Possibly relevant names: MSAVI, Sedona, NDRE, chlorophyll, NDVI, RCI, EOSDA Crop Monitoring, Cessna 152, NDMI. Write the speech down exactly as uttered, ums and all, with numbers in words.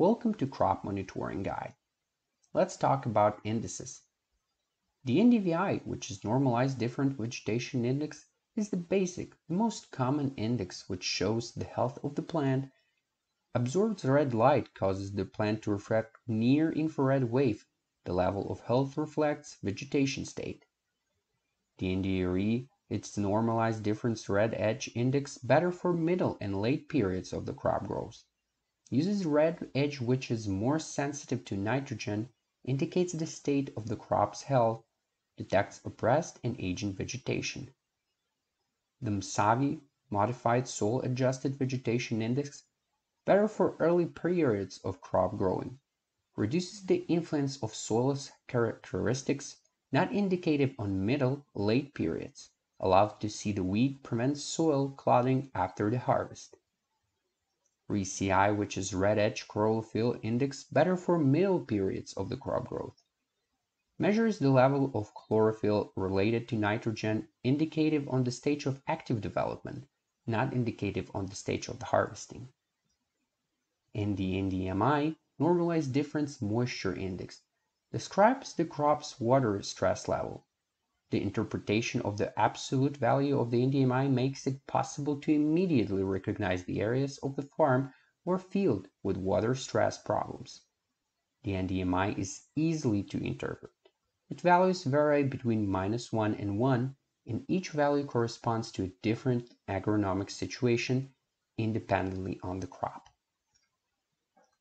Welcome to Crop Monitoring Guide. Let's talk about indices. The N D V I, which is Normalized Different Vegetation Index, is the basic, the most common index which shows the health of the plant. Absorbed red light causes the plant to refract near-infrared wave. The level of health reflects vegetation state. The N D R E, its Normalized Difference Red Edge Index, better for middle and late periods of the crop growth. Uses red edge which is more sensitive to nitrogen, indicates the state of the crop's health, detects oppressed and aging vegetation. The M S A V I, Modified Soil Adjusted Vegetation Index, better for early periods of crop growing, reduces the influence of soil characteristics not indicative on middle, late periods, allows to see the weed, prevents soil clogging after the harvest. R C I, which is Red Edge Chlorophyll Index, better for middle periods of the crop growth. Measures the level of chlorophyll related to nitrogen, indicative on the stage of active development, not indicative on the stage of the harvesting. And the N D M I, Normalized Difference Moisture Index, describes the crop's water stress level. The interpretation of the absolute value of the N D M I makes it possible to immediately recognize the areas of the farm or field with water stress problems. The N D M I is easily to interpret. Its values vary between minus one and one, and each value corresponds to a different agronomic situation independently on the crop.